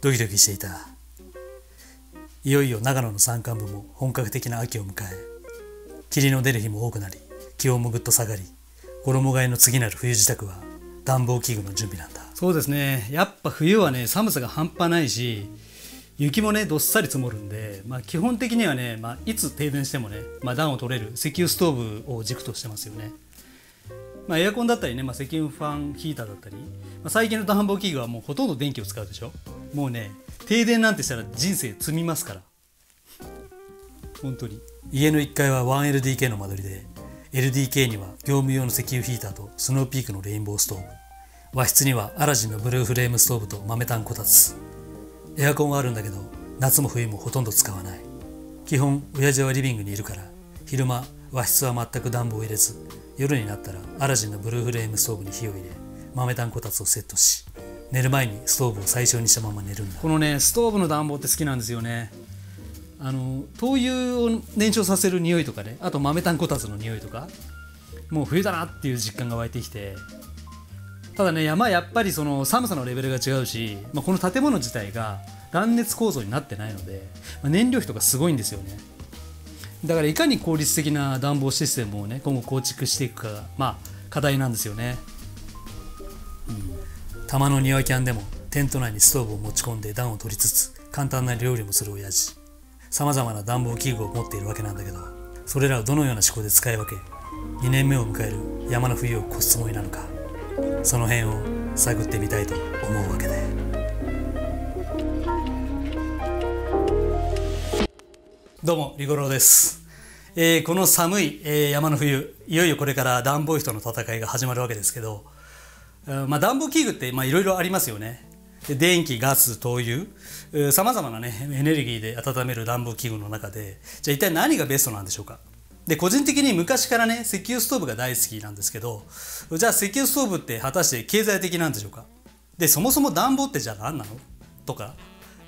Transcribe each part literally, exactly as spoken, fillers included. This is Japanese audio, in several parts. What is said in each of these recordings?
ドキドキしていた。いよいよ長野の山間部も本格的な秋を迎え、霧の出る日も多くなり、気温もぐっと下がり、衣替えの次なる冬支度は暖房器具の準備なんだ。そうですね、やっぱ冬はね、寒さが半端ないし、雪もねどっさり積もるんで、まあ、基本的にはね、まあ、いつ停電してもね、まあ、暖を取れる石油ストーブを軸としてますよね。まあ、エアコンだったりね、まあ、石油ファンヒーターだったり、まあ、最近の暖房器具はもうほとんど電気を使うでしょ。もうね、停電なんてしたら人生積みますから、本当に。家のいっかいは ワンエルディーケー の間取りで、 エルディーケー には業務用の石油ヒーターとスノーピークのレインボーストーブ、和室にはアラジンのブルーフレームストーブと豆炭こたつ。エアコンはあるんだけど、夏も冬もほとんど使わない。基本親父はリビングにいるから、昼間和室は全く暖房を入れず、夜になったらアラジンのブルーフレームストーブに火を入れ、豆炭こたつをセットし、寝る前にストーブを最小にしたまま寝るんだ。このね、ストーブの暖房って好きなんですよね。あの灯油を燃焼させる匂いとかね、あと豆炭こたつの匂いとか、もう冬だなっていう実感が湧いてきて。ただね、山やっぱりその寒さのレベルが違うし、まあ、この建物自体が断熱構造になってないので、まあ、燃料費とかすごいんですよね。だからいかに効率的な暖房システムをね、今後構築していくかが、まあ、課題なんですよね。うん、たまの庭キャンでもテント内にストーブを持ち込んで暖を取りつつ、簡単な料理もする親父。さまざまな暖房器具を持っているわけなんだけど、それらをどのような思考で使い分け、にねんめを迎える山の冬を越すつもりなのか、その辺を探ってみたいと思うわけで。どうも、リゴローです、えー、この寒い、えー、山の冬、いよいよこれから暖房費との戦いが始まるわけですけど、まあ、暖房器具っていろいろありますよね。電気、ガス、灯油、さまざまな、ね、エネルギーで温める暖房器具の中で、じゃあ一体何がベストなんでしょうか。で、個人的に昔からね、石油ストーブが大好きなんですけど、じゃあ石油ストーブって果たして経済的なんでしょうか。で、そもそも暖房ってじゃあ何なのとか、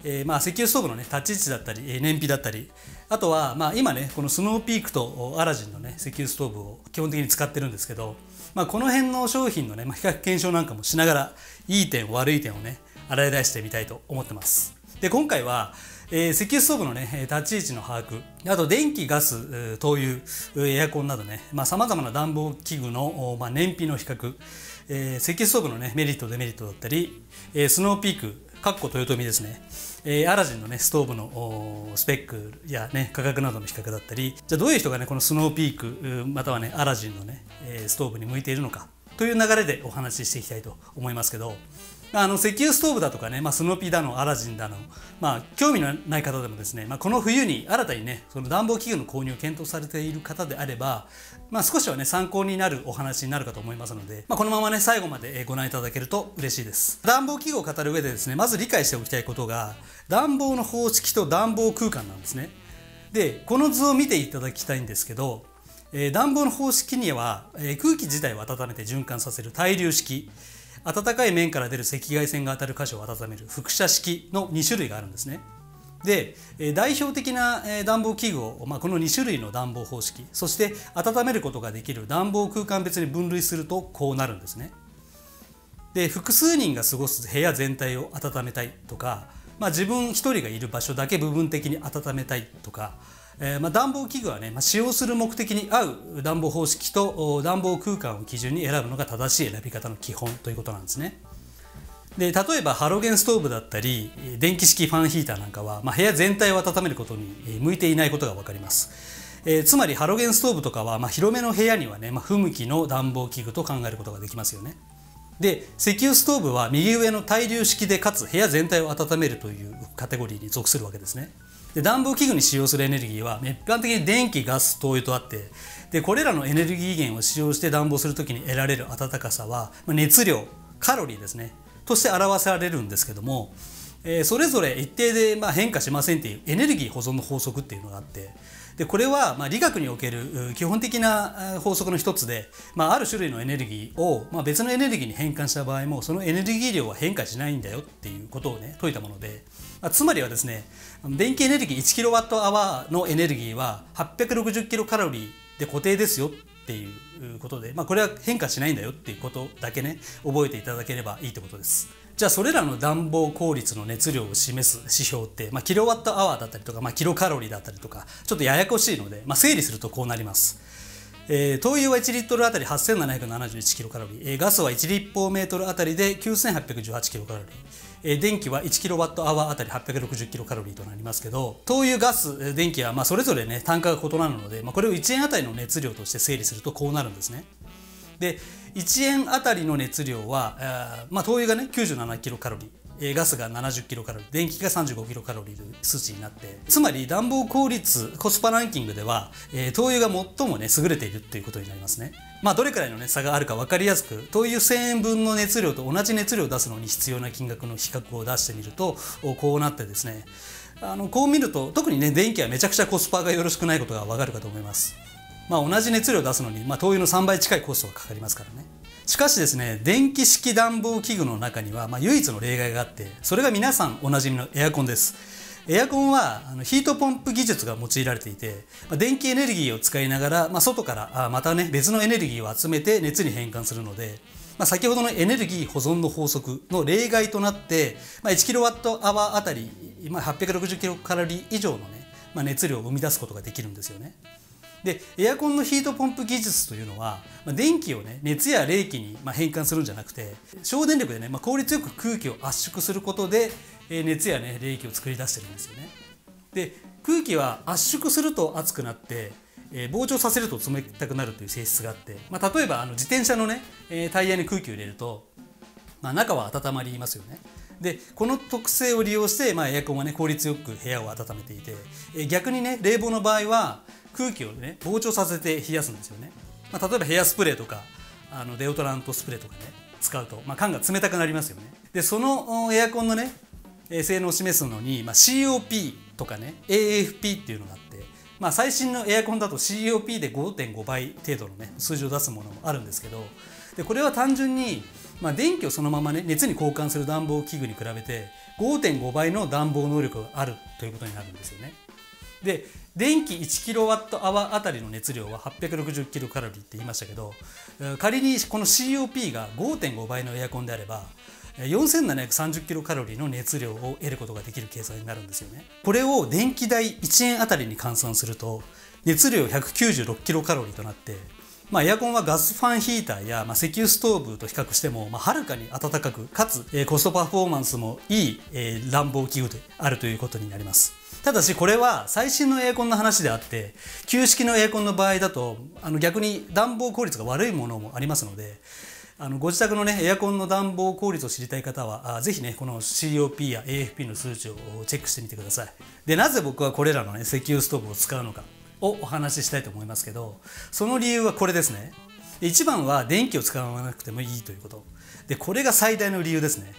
えー、まあ石油ストーブのね、立ち位置だったり燃費だったり、あとはまあ今ね、このスノーピークとアラジンのね、石油ストーブを基本的に使ってるんですけど、まあ、この辺の商品のね、まあ、比較検証なんかもしながら、いい点悪い点をね、洗い出してみたいと思ってます。で、今回は、えー、石油ストーブのね、立ち位置の把握、あと電気、ガス、灯油、エアコンなどね、さまざ、あ、まな暖房器具の、まあ、燃費の比較、えー、石油ストーブのね、メリットデメリットだったり、えー、スノーピークかっこ豊臣ですね、えー、アラジンのね、ストーブのスペックやね、価格などの比較だったり、じゃあどういう人がね、このスノーピークまたはね、アラジンのね、ストーブに向いているのかという流れでお話ししていきたいと思いますけど、あの石油ストーブだとかね、まあ、スノーピーだのアラジンだの、まあ、興味のない方でもですね、まあ、この冬に新たにね、その暖房器具の購入を検討されている方であれば、まあ、少しはね、参考になるお話になるかと思いますので、まあ、このままね、最後までご覧いただけると嬉しいです。暖房器具を語る上でですね、まず理解しておきたいことが、暖房の方式と暖房空間なんですね。で、この図を見ていただきたいんですけど、えー、暖房の方式には、えー、空気自体を温めて循環させる対流式、暖かい面から出る赤外線が当たる箇所を温める輻射式のに種類があるんですね。で、代表的な暖房器具を、まあ、このに種類の暖房方式、そして温めることができる暖房空間別に分類するとこうなるんですね。で、複数人が過ごす部屋全体を温めたいとか、まあ、自分一人がいる場所だけ部分的に温めたいとか、えー、まあ暖房器具はね、まあ、使用する目的に合う暖房方式と暖房空間を基準に選ぶのが正しい選び方の基本ということなんですね。で、例えばハロゲンストーブだったり電気式ファンヒーターなんかは、まあ、部屋全体を温めることに向いていないことが分かります。えー、つまりハロゲンストーブとかは、まあ、広めの部屋にはね、まあ、不向きの暖房器具と考えることができますよね。で、石油ストーブは右上の対流式で、かつ部屋全体を温めるというカテゴリーに属するわけですね。で、暖房器具に使用するエネルギーは一般的に電気、ガス、灯油とあって、でこれらのエネルギー源を使用して暖房するときに得られる暖かさは、熱量、カロリーですね、として表されるんですけども、えー、それぞれ一定でまあ変化しませんっていうエネルギー保存の法則っていうのがあって、でこれはまあ理学における基本的な法則の一つで、まあ、ある種類のエネルギーをまあ別のエネルギーに変換した場合も、そのエネルギー量は変化しないんだよっていうことをね、説いたもので、つまりはですね、電気エネルギー いちキロワットアワー のエネルギーははっぴゃくろくじゅうキロカロリーで固定ですよっていうことで、まあ、これは変化しないんだよっていうことだけね、覚えていただければいいってことです。じゃあそれらの暖房効率の熱量を示す指標って、まあ、キロワットアワーだったりとか、まあ、キロカロリーだったりとかちょっとややこしいので、まあ、整理するとこうなります。えー、灯油はいちリットルあたりはっせんななひゃくななじゅういちキロカロリー、えー、ガスはいち立方メートルあたりできゅうせんはっぴゃくじゅうはちキロカロリー、えー、電気はいちキロワットアワーあたりはっぴゃくろくじゅうキロカロリーとなりますけど、灯油、ガス、電気はまあそれぞれね単価が異なるので、まあ、これをいちえんあたりの熱量として整理するとこうなるんですね。でいちえんあたりの熱量は、まあ、灯油がねきゅうじゅうななキロカロリー、ガスがななじゅうキロカロリー、電気がさんじゅうごキロカロリーという数値になって、つまり暖房効率コスパランキングでは、えー、灯油が最もね優れているということになりますね。まあどれくらいのね差があるか分かりやすく、灯油せんえんぶんの熱量と同じ熱量を出すのに必要な金額の比較を出してみるとこうなってですね、あのこう見ると特にね電気はめちゃくちゃコスパがよろしくないことが分かるかと思います。まあ同じ熱量を出すのに、まあ、灯油のさんばい近いコストがかかりますからね。しかしですね、電気式暖房器具の中には、まあ、唯一の例外があって、それが皆さんおなじみのエアコンです。エアコンはあのヒートポンプ技術が用いられていて、まあ、電気エネルギーを使いながら、まあ、外からあまたね別のエネルギーを集めて熱に変換するので、まあ、先ほどのエネルギー保存の法則の例外となって、まあ、いちキロワットアワーあたり、まあ、はっぴゃくろくじゅうキロカロリー以上の、ねまあ、熱量を生み出すことができるんですよね。でエアコンのヒートポンプ技術というのは、まあ、電気を、ね、熱や冷気にまあ変換するんじゃなくて、省電力で、ねまあ、効率よく空気を圧縮することで、えー、熱や、ね、冷気を作り出してるんですよね。で空気は圧縮すると熱くなって、えー、膨張させると冷たくなるという性質があって、まあ、例えばあの自転車の、ねえー、タイヤに空気を入れると、まあ、中は温まりますよね。でこの特性を利用して、まあ、エアコンは、ね、効率よく部屋を温めていて、えー、逆に、ね、冷房の場合は空気を、ね、膨張させて冷やすんですよね。まあ、例えばヘアスプレーとかあのデオトラントスプレーとかね使うと、まあ、缶が冷たくなりますよね。でそのエアコンのね性能を示すのに、まあ、シーオーピー とかね エーエフピー っていうのがあって、まあ、最新のエアコンだと シーオーピー で ごてんごばい程度の、ね、数字を出すものもあるんですけど、でこれは単純に、まあ、電気をそのまま、ね、熱に交換する暖房器具に比べて ごてんごばいの暖房能力があるということになるんですよね。で電気いちキロワットアワーあたりの熱量ははっぴゃくろくじゅうキロカロリーって言いましたけど、仮にこの シーオーピー が ごてんごばいのエアコンであればよんせんななひゃくさんじゅうキロカロリーの熱量を得ることができる計算になるんですよね。これを電気代いちえんあたりに換算すると熱量ひゃくきゅうじゅうろくキロカロリーとなって、まあ、エアコンはガスファンヒーターや、まあ、石油ストーブと比較しても、まあ、はるかに暖かくかつ、えー、コストパフォーマンスもいい、えー、暖房器具であるということになります。ただしこれは最新のエアコンの話であって、旧式のエアコンの場合だとあの逆に暖房効率が悪いものもありますので、あのご自宅の、ね、エアコンの暖房効率を知りたい方はぜひ、ね、この シーオーピー や エーエフピー の数値をチェックしてみてください。でなぜ僕はこれらの、ね、石油ストーブを使うのかをお話ししたいと思いますけど、その理由はこれですね。いちばんは電気を使わなくてもいいということで、これが最大の理由ですね。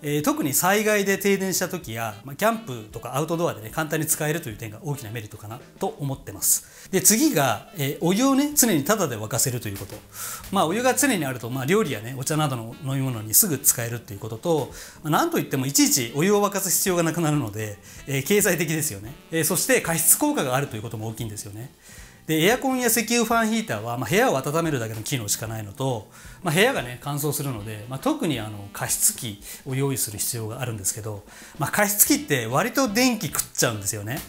えー、特に災害で停電した時や、まあ、キャンプとかアウトドアで、ね、簡単に使えるという点が大きなメリットかなと思ってます。で次が、えー、お湯をね常にタダで沸かせるということ、まあお湯が常にあると、まあ、料理やねお茶などの飲み物にすぐ使えるということと、まあ、なんといってもいちいちお湯を沸かす必要がなくなるので、えー、経済的ですよね。えー、そして加湿効果があるということも大きいんですよね。でエアコンや石油ファンヒーターは、まあ、部屋を温めるだけの機能しかないのと、まあ、部屋が、ね、乾燥するので、まあ、特にあの加湿器を用意する必要があるんですけど、まあ、加湿器って割と電気食っちゃうんですよね。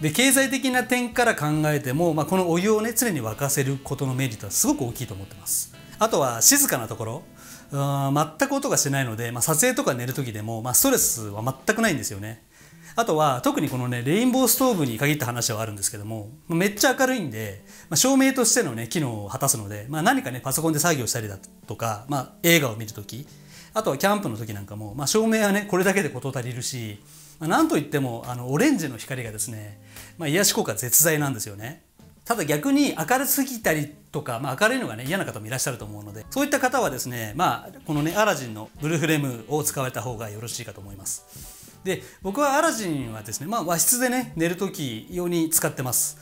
で経済的な点から考えても、まあ、このお湯を、ね、常に沸かせることのメリットはすごく大きいと思ってます。あとは静かなところ、全く音がしないので、まあ、撮影とか寝る時でも、まあ、ストレスは全くないんですよね。あとは特にこのねレインボーストーブに限った話はあるんですけども、めっちゃ明るいんで、まあ、照明としてのね機能を果たすので、まあ、何かねパソコンで作業したりだとか、まあ、映画を見るとき、あとはキャンプの時なんかも、まあ、照明はねこれだけで事足りるし、まあ、なんといってもあのオレンジの光がですね、まあ、癒し効果絶大なんですよね。ただ逆に明るすぎたりとか、まあ、明るいのがね嫌な方もいらっしゃると思うので、そういった方はですね、まあこのねアラジンのブルーフレームを使われた方がよろしいかと思います。で僕はアラジンはですね、まあ、和室でね寝る時用に使ってます。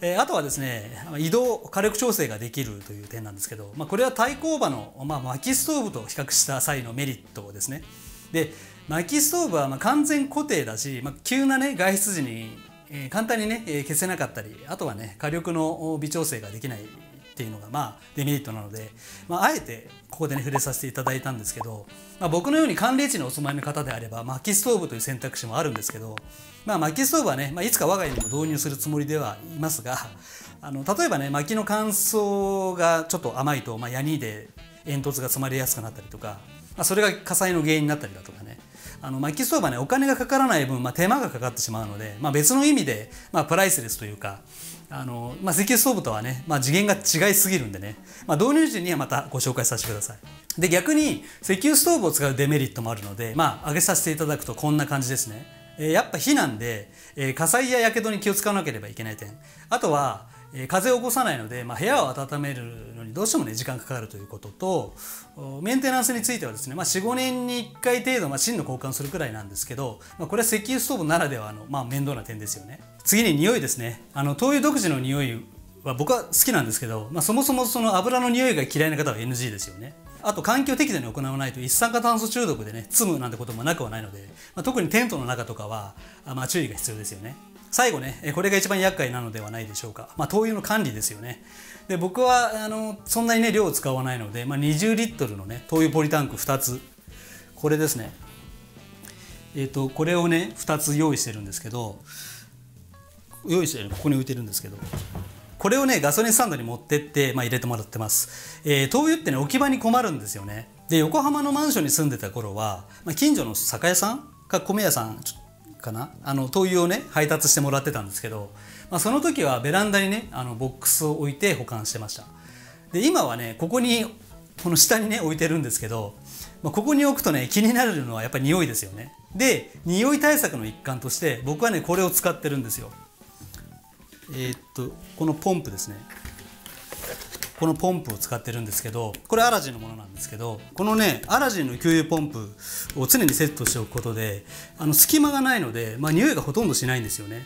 えー、あとはですね移動火力調整ができるという点なんですけど、まあ、これは対抗馬の、まあ、薪ストーブと比較した際のメリットですね。で薪ストーブはまあ完全固定だし、まあ、急なね外出時に簡単にね消せなかったり、あとはね火力の微調整ができないっていうのがまあデメリットなので、まあ、あえてここでね触れさせていただいたんですけど、まあ、僕のように寒冷地にお住まいの方であれば薪ストーブという選択肢もあるんですけど、まあ、薪ストーブはね、まあ、いつか我が家にも導入するつもりではいますが、あの例えばね薪の乾燥がちょっと甘いと、まあ、ヤニで煙突が詰まりやすくなったりとか、まあ、それが火災の原因になったりだとかね、あの薪ストーブはねお金がかからない分、まあ、手間がかかってしまうので、まあ、別の意味で、まあ、プライスレスというか、あの、まあ、石油ストーブとはね、まあ、次元が違いすぎるんでね、まあ、導入時にはまたご紹介させてください。で逆に石油ストーブを使うデメリットもあるので、まあ、上げさせていただくとこんな感じですね。えー、やっぱ火なんで、えー、火災や火傷に気を使わなければいけない点、あとは風を起こさないので、まあ、部屋を温めるのにどうしてもね時間かかるということと、メンテナンスについてはですね、まあ、よん、ごねんにいっかい程度、まあ、芯の交換するくらいなんですけど、まあ、これは石油ストーブならではの、まあ、面倒な点ですよね。次に匂いですね。あの灯油独自の匂いは僕は好きなんですけど、まあ、そもそもその油の匂いが嫌いな方は エヌジー ですよね。あと環境適度に行わないと一酸化炭素中毒でね詰むなんてこともなくはないので、まあ、特にテントの中とかは、まあ、注意が必要ですよね。最後ね、これが一番厄介なのではないでしょうか。まあ、灯油の管理ですよね。で僕はあのそんなにね量を使わないので、まあ、にじゅうリットルのね灯油ポリタンクふたつ、これですね、えーと、これをねふたつ用意してるんですけど、用意してるここに置いてるんですけど、これをねガソリンスタンドに持ってって、まあ、入れてもらってます。えー、灯油ってね置き場に困るんですよね。で横浜のマンションに住んでた頃は、まあ、近所の酒屋さんか米屋さんかな、あの灯油をね配達してもらってたんですけど、まあ、その時はベランダにねあのボックスを置いて保管してました。で今はねここにこの下にね置いてるんですけど、まあ、ここに置くとね気になるのはやっぱり匂いですよね。で匂い対策の一環として僕はねこれを使ってるんですよ。えーっとこのポンプですね。このポンプを使ってるんですけど、これアラジンのものなんですけど、このねアラジンの給油ポンプを常にセットしておくことで、あの隙間がないので、まあ、匂いがほとんどしないんですよね。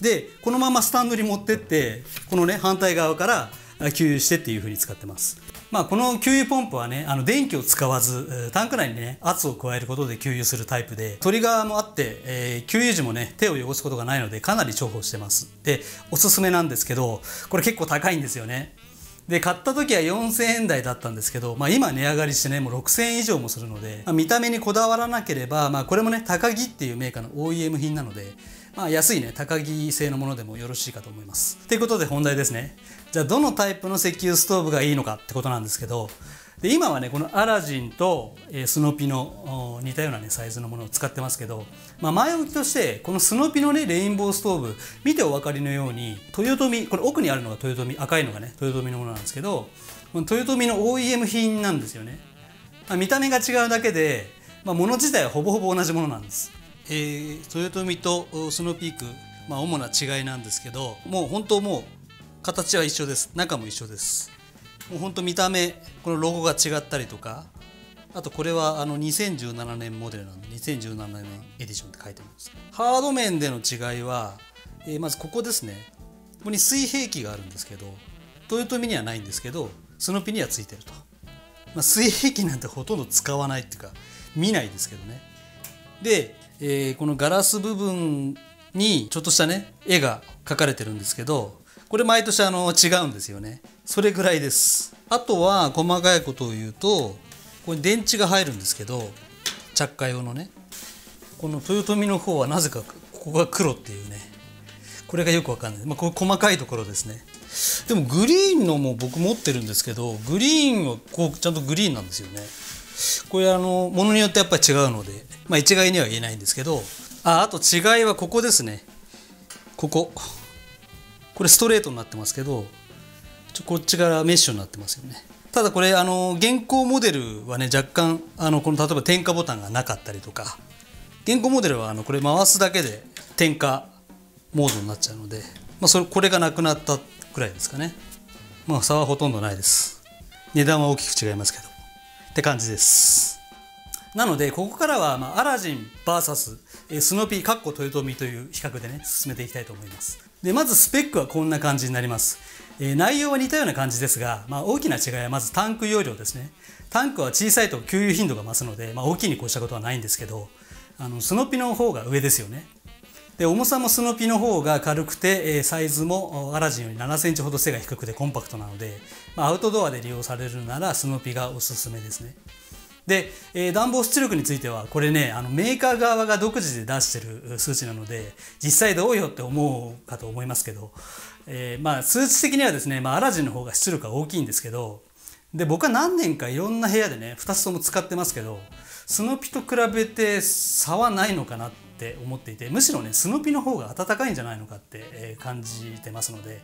でこのままスタンドに持ってってこのね反対側から給油してっていう風に使ってます。まあ、この給油ポンプはねあの電気を使わずタンク内にね圧を加えることで給油するタイプで、トリガーもあって、えー、給油時もね手を汚すことがないのでかなり重宝してます。でおすすめなんですけど、これ結構高いんですよね。で買った時はよんせんえんだいだったんですけど、まあ、今値上がりしてねもうろくせんえん以上もするので、まあ、見た目にこだわらなければ、まあ、これもね高木っていうメーカーの オーイーエム 品なので、まあ、安いね高木製のものでもよろしいかと思います。ということで本題ですね。じゃあどのタイプの石油ストーブがいいのかってことなんですけど、で今はねこのアラジンとスノピの似たようなねサイズのものを使ってますけど、まあ、前置きとしてこのスノピのねレインボーストーブ、見てお分かりのように豊富、これ奥にあるのが豊富、赤いのがね豊富のものなんですけど、この豊富の オーイーエム 品なんですよね。まあ、見た目が違うだけで、まあ、物自体はほぼほぼ同じものなんです。えー、豊富とスノピーク、まあ、主な違いなんですけど、もう本当もう形は一緒です。中も一緒です。もうほんと見た目このロゴが違ったりとか、あとこれはあのにせんじゅうななねんモデルなんでにせんじゅうななねんエディションって書いてあります。ハード面での違いは、えー、まずここですね。ここに水平器があるんですけど、豊富にはないんですけどスノピにはついてると。まあ、水平器なんてほとんど使わないっていうか見ないですけどね。で、えー、このガラス部分にちょっとしたね絵が描かれてるんですけど、これ毎年あの違うんですよね。それぐらいです。あとは細かいことを言うと、ここに電池が入るんですけど、着火用のね。この豊富の方はなぜかここが黒っていうね、これがよくわかんない、まあ、これ細かいところですね。でもグリーンのも僕持ってるんですけど、グリーンはこうちゃんとグリーンなんですよね。これあのものによってやっぱり違うので、まあ、一概には言えないんですけど、ああと違いはここですね。こここれストレートになってますけど、ちょこっちからメッシュになってますよね。ただこれあの現行モデルはね若干あのこの例えば点火ボタンがなかったりとか、現行モデルはあのこれ回すだけで点火モードになっちゃうので、まあ、それこれがなくなったくらいですかね。まあ差はほとんどないです。値段は大きく違いますけどって感じです。なのでここからは、まあ、アラジン ブイエス スノピーかっこ豊富という比較でね進めていきたいと思います。でまずスペックはこんな感じになります。えー、内容は似たような感じですが、まあ、大きな違いはまずタンク容量ですね。タンクは小さいと給油頻度が増すので、まあ、大きいに越したことはないんですけど、あのスノピの方が上ですよね。で重さもスヌーピーの方が軽くてサイズもアラジンよりななセンチほど背が低くてコンパクトなので、まあ、アウトドアで利用されるならスヌーピーがおすすめですね。で、えー、暖房出力についてはこれね、あのメーカー側が独自で出してる数値なので実際どうよって思うかと思いますけど、えーまあ、数値的にはですね、まあ、アラジンの方が出力が大きいんですけど、で僕は何年かいろんな部屋でねふたつとも使ってますけど、スヌーピと比べて差はないのかなって思っていて、むしろねスヌーピの方が暖かいんじゃないのかって感じてますので、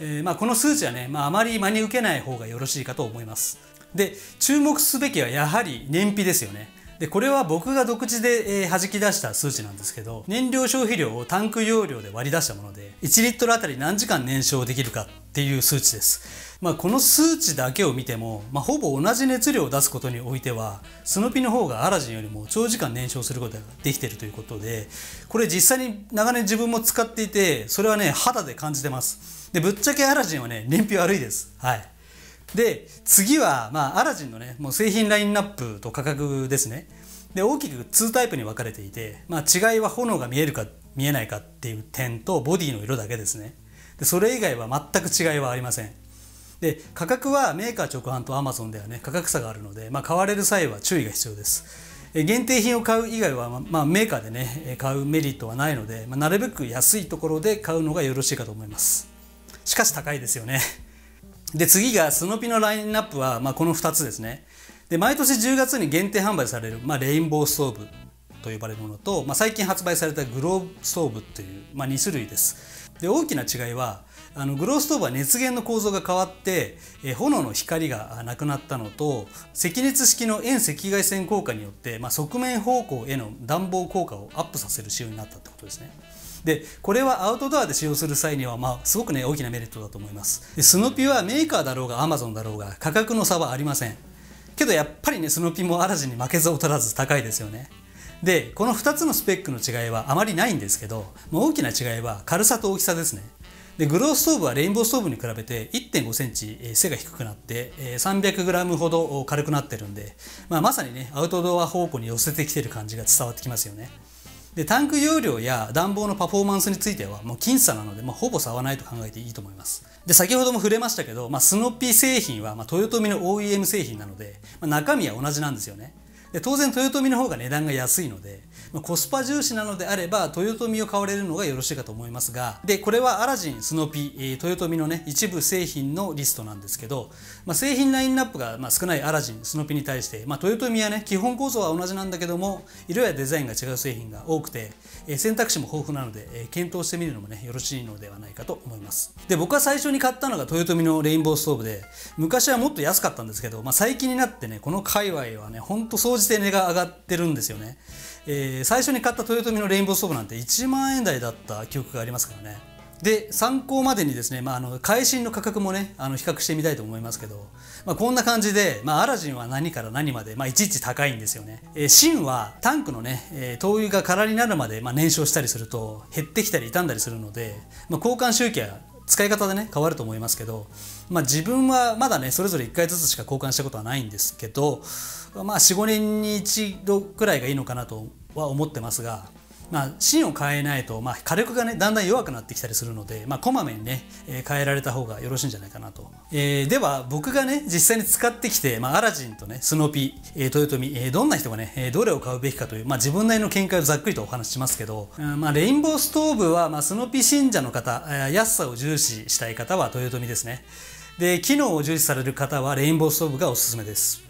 えーまあ、この数値はね、まあ、あまり真に受けない方がよろしいかと思います。で注目すべきはやはり燃費ですよね。でこれは僕が独自で、えー、弾き出した数値なんですけど、燃料消費量をタンク容量で割り出したものでいちリットルあたり何時間燃焼できるかっていう数値です。まあ、この数値だけを見ても、まあ、ほぼ同じ熱量を出すことにおいてはスヌーピの方がアラジンよりも長時間燃焼することができているということで、これ実際に長年自分も使っていてそれはね肌で感じてます。でぶっちゃけアラジンはね燃費悪いです。はい。で次は、まあ、アラジンのねもう製品ラインナップと価格ですね。で大きくにタイプに分かれていて、まあ、違いは炎が見えるか見えないかっていう点とボディの色だけですね。でそれ以外は全く違いはありません。で価格はメーカー直販とアマゾンではね価格差があるので、まあ、買われる際は注意が必要です。限定品を買う以外は、まあ、メーカーでね買うメリットはないので、まあ、なるべく安いところで買うのがよろしいかと思います。しかし高いですよね。で次がスヌーピのラインナップは、まあ、このふたつですね。で毎年じゅうがつに限定販売される、まあ、レインボーストーブと呼ばれるものと、まあ、最近発売されたグローストーブという、まあ、にしゅるいです。で大きな違いはあのグローストーブは熱源の構造が変わってえ炎の光がなくなったのと、赤熱式の遠赤外線効果によって、まあ、側面方向への暖房効果をアップさせる仕様になったってことですね。でこれはアウトドアで使用する際には、まあ、すごくね大きなメリットだと思います。でスヌーピはメーカーだろうがアマゾンだろうが価格の差はありませんけど、やっぱりねスヌーピもアラジンに負けず劣らず高いですよね。でこのふたつのスペックの違いはあまりないんですけど、まあ、大きな違いは軽さと大きさですね。でグローストーブはレインボーストーブに比べて いってんごセンチ背が低くなってさんびゃくグラムほど軽くなってるんで、まあ、まさにねアウトドア方向に寄せてきてる感じが伝わってきますよね。でタンク容量や暖房のパフォーマンスについてはもう僅差なので、まあ、ほぼ差はないと考えていいと思います。で先ほども触れましたけど、まあ、スヌーピ製品は、まあ、豊臣の オーイーエム 製品なので、まあ、中身は同じなんですよね。で当然豊臣の方が値段が安いので、まあ、コスパ重視なのであれば豊臣を買われるのがよろしいかと思いますが、でこれはアラジン、スヌーピ、えー、豊臣のね一部製品のリストなんですけど、まあ、製品ラインナップがまあ少ないアラジン、スヌーピに対して、まあ、豊臣はね基本構造は同じなんだけども色やデザインが違う製品が多くて、えー、選択肢も豊富なので、えー、検討してみるのもねよろしいのではないかと思います。で僕は最初に買ったのが豊臣のレインボーストーブで、昔はもっと安かったんですけど、まあ、最近になってねこの界隈はねほんと総じて値が上がってるんですよね。えー、最初に買った豊臣のレインボーストーブなんていちまんえんだいだった記憶がありますからね。で参考までにですね、まあ、あの会心の価格もねあの比較してみたいと思いますけど、まあ、こんな感じで、まあ、アラジンは何から何まで、まあ、いちいち高いんですよね。えー、シンはタンクのね、えー、灯油が空になるまで、まあ、燃焼したりすると減ってきたり傷んだりするので、まあ、交換周期は使い方でね変わると思いますけど、まあ、自分はまだねそれぞれいっかいずつしか交換したことはないんですけど、まあ、よん、ごねんにいちどくらいがいいのかなとは思ってますが、まあ、芯を変えないと、まあ、火力がねだんだん弱くなってきたりするので、まあ、こまめにね、えー、変えられた方がよろしいんじゃないかなと。えー、では僕がね実際に使ってきて、まあ、アラジンとねスヌーピ、えー、豊臣、えー、どんな人がね、えー、どれを買うべきかという、まあ、自分なりの見解をざっくりとお話ししますけど、うんまあ、レインボーストーブは、まあ、スヌーピ信者の方、えー、安さを重視したい方は豊臣ですね。で機能を重視される方はレインボーストーブがおすすめです。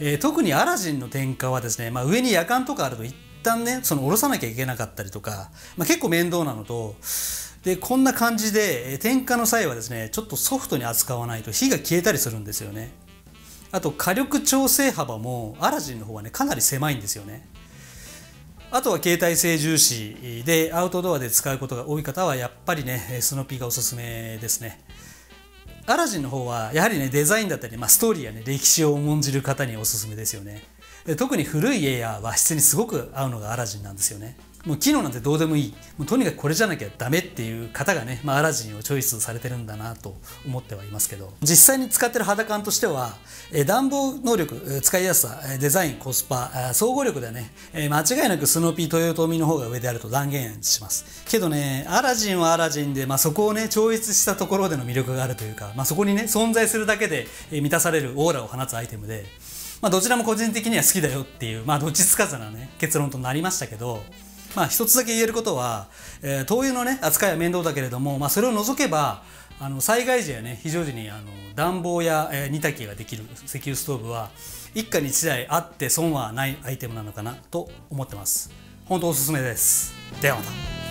えー、特にアラジンの点火はですね、まあ、上に夜間とかあると一旦ねその下ろさなきゃいけなかったりとか、まあ、結構面倒なのと、でこんな感じで点火の際はですねちょっとソフトに扱わないと火が消えたりするんですよね。あと火力調整幅もアラジンの方はねかなり狭いんですよね。あとは携帯性重視でアウトドアで使うことが多い方はやっぱりねスヌーピーがおすすめですね。アラジンの方はやはりねデザインだったり、まあ、ストーリーやね歴史を重んじる方におすすめですよね。特に古い家や和室にすごく合うのがアラジンなんですよね。もう機能なんてどうでもいい、もうとにかくこれじゃなきゃダメっていう方がね、まあ、アラジンをチョイスされてるんだなと思ってはいますけど、実際に使ってる肌感としては暖房能力、使いやすさ、デザイン、コスパ、総合力ではね、間違いなくスノーピー、豊臣の方が上であると断言しますけどね、アラジンはアラジンで、まあ、そこをね超越したところでの魅力があるというか、まあ、そこにね存在するだけで満たされるオーラを放つアイテムで、まあ、どちらも個人的には好きだよっていう、まあ、どっちつかずなね結論となりましたけど。まあ一つだけ言えることは、えー、灯油のね扱いは面倒だけれども、まあ、それを除けばあの災害時やね非常時にあの暖房や、えー、煮炊きができる石油ストーブは一家に一台あって損はないアイテムなのかなと思ってます。本当おすすめです。ではまた。